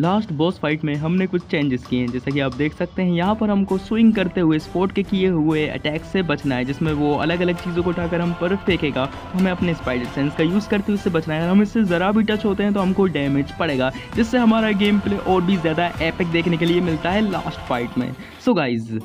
Last boss fight में हमने कुछ चेंजेस किए हैं, जैसा कि आप देख सकते हैं यहाँ पर हमको स्विंग करते हुए स्पोर्ट के किए हुए अटैक से बचना है, जिसमें वो अलग अलग चीज़ों को उठाकर हम पर फेंकेगा। हमें अपने स्पाइडर सेंस का यूज़ करते हुए इससे बचना है। हम इससे ज़रा भी टच होते हैं तो हमको डैमेज पड़ेगा, जिससे हमारा गेम प्ले और भी ज़्यादा एपिक देखने के लिए मिलता है लास्ट फाइट में। सो गाइज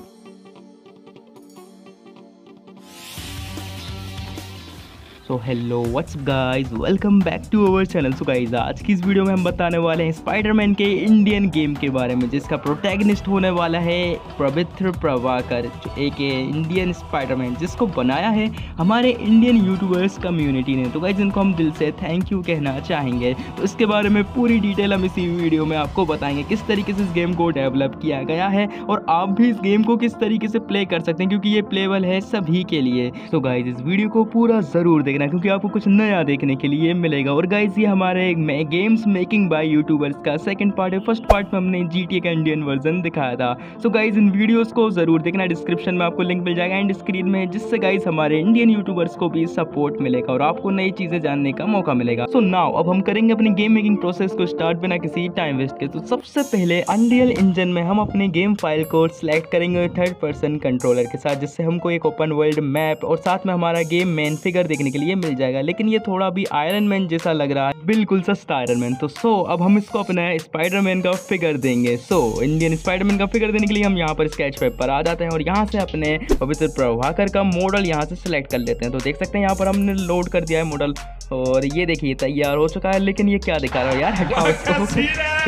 तो hello what's up guys, welcome back to our channel. So guys आज की इस वीडियो में हम बताने वाले हैं स्पाइडरमैन के इंडियन गेम के बारे में, जिसका प्रोटैगनिस्ट होने वाला है पवित्र प्रभाकर, एक इंडियन स्पाइडरमैन जिसको बनाया है हमारे इंडियन यूट्यूबर्स कम्युनिटी ने। तो गाइज इनको हम दिल से थैंक यू कहना चाहेंगे। तो इसके बारे में पूरी डिटेल हम इसी वीडियो में आपको बताएंगे, किस तरीके से इस गेम को डेवलप किया गया है और आप भी इस गेम को किस तरीके से प्ले कर सकते हैं, क्योंकि ये प्लेबल है सभी के लिए। तो गाइज इस वीडियो को पूरा ज़रूर देखना, क्योंकि आपको कुछ नया देखने के लिए मिलेगा। और गाइज ये हमारे गेम्स मेकिंग बाय यूट्यूबर्स का सेकंड पार्ट है। फर्स्ट पार्ट में हमने GTA का इंडियन वर्जन दिखाया था। सो गाइज इन वीडियोस को जरूर देखना, डिस्क्रिप्शन में आपको लिंक मिल जाएगा एंड स्क्रीन में, जिससे गाइज हमारे इंडियन यूट्यूबर्स को भी सपोर्ट मिलेगा और आपको नई चीजें जानने का मौका मिलेगा। सो नाउ अब हम करेंगे अपनी गेम मेकिंग प्रोसेस को स्टार्ट बिना किसी टाइम वेस्ट के। तो सबसे पहले अनरियल इंजन में हम अपने गेम फाइल को सिलेक्ट करेंगे थर्ड पर्सन कंट्रोलर के साथ, जिससे हमको एक ओपन वर्ल्ड मैप और साथ में हमारा गेम मेन फिगर देखने के लिए मिल जाएगा। लेकिन ये थोड़ा भी आयरन मैन जैसा लग रहा है, बिल्कुल सस्ता आयरन मैन। तो सो अब हम इसको अपना स्पाइडरमैन का फिगर देंगे। सो इंडियन स्पाइडरमैन का फिगर देने के लिए हम यहाँ पर स्केच पेप पर आ जाते हैं और यहाँ से अपने पवित्र प्रभाकर का मॉडल यहाँ से सिलेक्ट कर लेते हैं। तो देख सकते हैं यहाँ पर हमने लोड कर दिया है मॉडल और ये देखिए तैयार हो चुका है। लेकिन ये क्या दिखा रहा है यार, हटाओ इसको।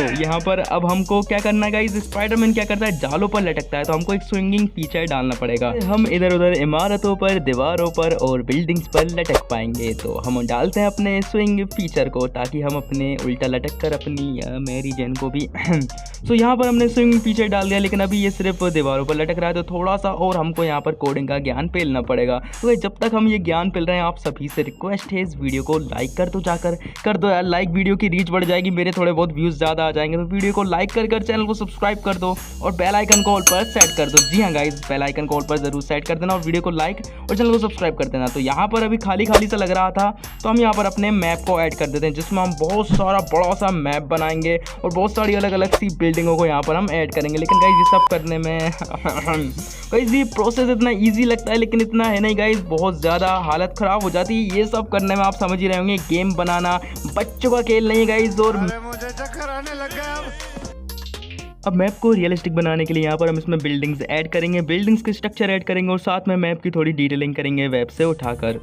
तो यहाँ पर अब हमको क्या करना है गाइस, स्पाइडरमैन क्या करता है, जालों पर लटकता है, तो हमको एक स्विंगिंग फीचर डालना पड़ेगा। हम इधर उधर इमारतों पर, दीवारों पर और बिल्डिंग्स पर लटक पाएंगे। तो हम डालते हैं अपने स्विंग फीचर को, ताकि हम अपने उल्टा लटक कर अपनी मेरी जेन को भी तो यहाँ पर हमने स्विंग फीचर डाल दिया। लेकिन अभी ये सिर्फ दीवारों पर लटक रहा है, तो थोड़ा सा और हमको यहाँ पर कोडिंग का ज्ञान फैलना पड़ेगा। तो जब तक हम ये ज्ञान फैल रहे हैं, आप सभी से रिक्वेस्ट है इस वीडियो को लाइक कर दो, जाकर कर दो यार लाइक, वीडियो की रीच बढ़ जाएगी, मेरे थोड़े बहुत व्यूज़ ज़्यादा आ जाएंगे। तो वीडियो को लाइक कर चैनल को सब्सक्राइब कर दो और बेल आइकन को ऑल पर सेट कर दो। जी हाँ गाइज, बेल आइकन को ऑल पर ज़रूर सेट कर देना और वीडियो को लाइक और चैनल को सब्सक्राइब कर देना। तो यहाँ पर अभी खाली खाली सा लग रहा था, तो हम यहाँ पर अपने मैप को ऐड कर देते हैं, जिसमें हम बहुत सारा बड़ा सा मैप बनाएंगे और बहुत सारी अलग अलग सी बिल्डिंगों को यहाँ पर हम ऐड करेंगे। लेकिन गाइज ये सब करने में गाइज ये प्रोसेस इतना ईजी लगता है, लेकिन इतना है नहीं गाइज, बहुत ज़्यादा हालत ख़राब हो जाती है ये सब करने में। आप समझ ही रहे होंगे गेम बनाना बच्चों का खेल नहीं गाइज। और मुझे चक्कर आने लगा। अब मैप को रियलिस्टिक बनाने के लिए यहाँ पर हम इसमें बिल्डिंग्स ऐड करेंगे, बिल्डिंग्स के स्ट्रक्चर ऐड करेंगे और साथ में मैप की थोड़ी डिटेलिंग करेंगे वेब से उठाकर।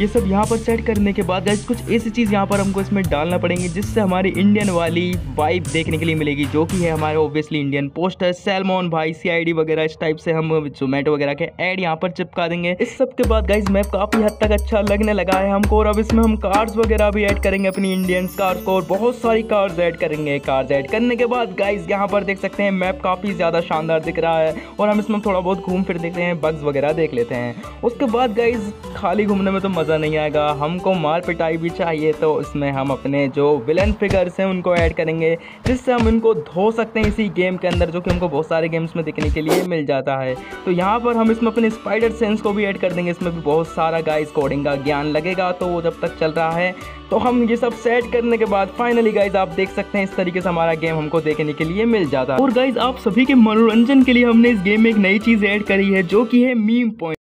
ये सब यहाँ पर सेट करने के बाद गाइस कुछ ऐसी चीज़ यहाँ पर हमको इसमें डालना पड़ेंगे, जिससे हमारी इंडियन वाली वाइब देखने के लिए मिलेगी, जो कि है हमारे ऑब्वियसली इंडियन पोस्टर, सैलमोन भाई, CID वगैरह इस टाइप से हम जोमेटो वगैरह के ऐड यहाँ पर चिपका देंगे। इस सब के बाद गाइस मैप काफ़ी हद तक अच्छा लगने लगा है हमको। और अब इसमें हम कार्स वगैरह भी ऐड करेंगे, अपनी इंडियन कार्स को, और बहुत सारी कार्स ऐड करेंगे। कार्स ऐड करने के बाद गाइस यहाँ पर देख सकते हैं मैप काफ़ी ज़्यादा शानदार दिख रहा है और हम इसमें थोड़ा बहुत घूम फिर देखते हैं, बग्स वगैरह देख लेते हैं। उसके बाद गाइस खाली घूमने में तो नहीं आएगा, हमको मार पिटाई भी चाहिए। तो इसमें हम अपने जो विलन फिगर्स हैं उनको ऐड करेंगे, जिससे हम उनको धो सकते हैं इसी गेम के अंदर, जो कि हमको बहुत सारे गेम्स में देखने के लिए मिल जाता है। तो यहाँ पर हम इसमें अपने स्पाइडर सेंस को भी ऐड कर देंगे, इसमें भी बहुत सारा गाइस कोडिंग का ज्ञान लगेगा। तो वो जब तक चल रहा है तो हम ये सब सेट करने के बाद फाइनली गाइज आप देख सकते हैं इस तरीके से हमारा गेम हमको देखने के लिए मिल जाता है। और गाइज आप सभी के मनोरंजन के लिए हमने इस गेम में एक नई चीज़ ऐड करी है, जो कि है मीम पॉइंट।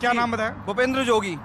क्या नाम बताया? भूपेंद्र जोगी।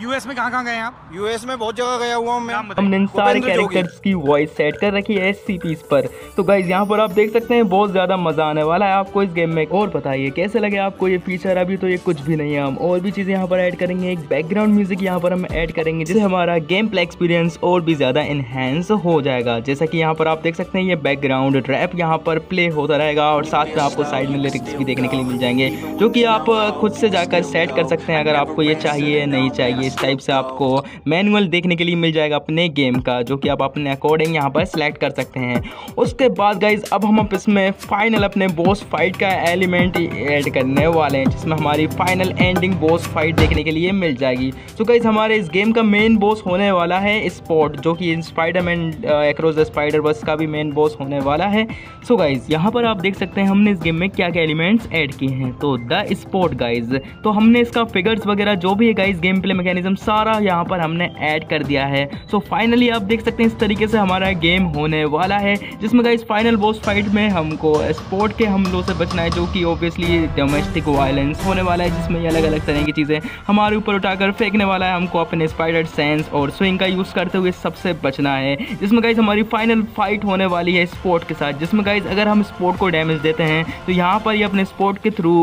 US में कहाँ गए आप? US में बहुत जगह गया हुआ हूँ मैं। हमने इन सारे कैरेक्टर्स की वॉइस सेट कर रखी है SCPs पर। तो गाइज यहाँ पर आप देख सकते हैं बहुत ज़्यादा मज़ा आने वाला है आपको इस गेम में। और बताइए कैसे लगे आपको ये फीचर? अभी तो ये कुछ भी नहीं है, हम और भी चीज़ें यहाँ पर ऐड करेंगे। एक बैकग्राउंड म्यूजिक यहाँ पर हम ऐड करेंगे, जिससे हमारा गेम प्ले एक्सपीरियंस और भी ज़्यादा इन्हेंस हो जाएगा। जैसा कि यहाँ पर आप देख सकते हैं ये बैकग्राउंड रैप यहाँ पर प्ले होता रहेगा और साथ में आपको साइड में लिरिक्स भी देखने के लिए मिल जाएंगे, जो कि आप खुद से जाकर सेट कर सकते हैं अगर आपको ये चाहिए नहीं चाहिए। ये इस टाइप से आपको मैनुअल देखने के लिए मिल जाएगा अपने गेम का, जो कि आप अपने अकॉर्डिंग यहाँ पर सेलेक्ट कर सकते हैं। उसके बाद गाइज अब हम इसमें फाइनल अपने बॉस फाइट का एलिमेंट ऐड करने वाले हैं, जिसमें हमारी फाइनल एंडिंग बॉस फाइट देखने के लिए मिल जाएगी। तो गाइज हमारे इस गेम का मेन बॉस होने वाला है स्पॉट, जो कि स्पाइडरमैन अक्रॉस द स्पाइडरवर्स का भी मेन बॉस होने वाला है। सो गाइज यहाँ पर आप देख सकते हैं हमने इस गेम में क्या क्या एलिमेंट्स ऐड किए हैं। तो द स्पॉट गाइज, तो हमने इसका फिगर्स वगैरह जो भी है गाइज गेम प्ले मैकेनिज्म सारा यहाँ पर हमने ऐड कर दिया है। सो फाइनली आप देख सकते हैं इस तरीके से हमारा गेम होने वाला है, जिसमें गाइज फाइनल बॉस फाइट में हमको स्पॉट के हमलों से बचना है, जो कि ऑब्वियसली डोमेस्टिक वायलेंस होने वाला है, जिसमें ये अलग अलग तरह की चीज़ें हमारे ऊपर उठाकर फेंकने वाला है। हमको अपने स्पाइडर सेंस और स्विंग का यूज़ करते हुए सबसे बचना है, जिसमें गाइज हमारी फाइनल फाइट होने वाली है स्पॉट के साथ, जिसमें गाइज अगर हम स्पॉट को डैमेज देते हैं तो यहाँ पर ये अपने स्पॉट के थ्रू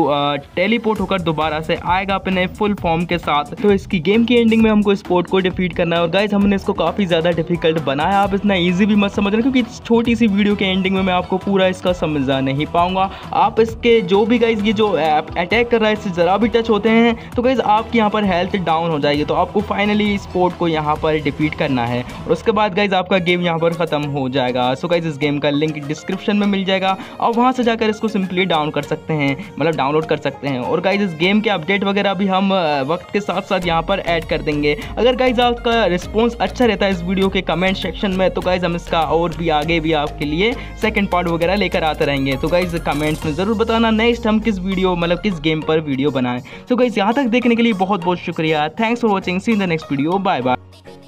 टेलीपोर्ट होकर दोबारा से आएगा अपने फुल फॉर्म के साथ। तो इसकी गेम की एंडिंग में हमको स्पॉट को डिफीट करना है। और गाइज हमने इसको काफ़ी ज़्यादा डिफिकल्ट बनाया, आप इतना ईजी भी मत समझना, क्योंकि छोटी सी वीडियो के एंडिंग में मैं आपको पूरा इसका समझा नहीं पाऊंगा। आप इसके जो भी गाइज ये जो अटैक कर रहा है इससे ज़रा भी टच होते हैं तो गाइज आपकी यहाँ पर हेल्थ डाउन हो जाएगी। तो आपको फाइनली स्पॉट को यहाँ पर डिफीट करना है और उसके बाद गाइज आपका गेम यहाँ पर ख़त्म हो जाएगा। सो गाइज इस गेम का लिंक डिस्क्रिप्शन में मिल जाएगा, आप वहाँ से जाकर इसको सिंपली डाउन कर सकते हैं, मतलब डाउनलोड कर सकते हैं। और गाइज इस गेम के अपडेट वगैरह भी हम वक्त के साथ साथ यहाँ पर ऐड कर देंगे। अगर गाइज आपका रिस्पॉन्स अच्छा रहता है इस वीडियो के कमेंट सेक्शन में तो गाइज हम इसका और भी आगे भी आपके लिए सेकंड पार्ट वगैरह लेकर आते रहेंगे। तो गाइज कमेंट्स में ज़रूर बताना नेक्स्ट हम किस वीडियो मतलब किस गेम पर वीडियो बनाएं। तो गाइज यहाँ तक देखने के लिए बहुत बहुत शुक्रिया। Thanks for watching, see in the next video, bye bye.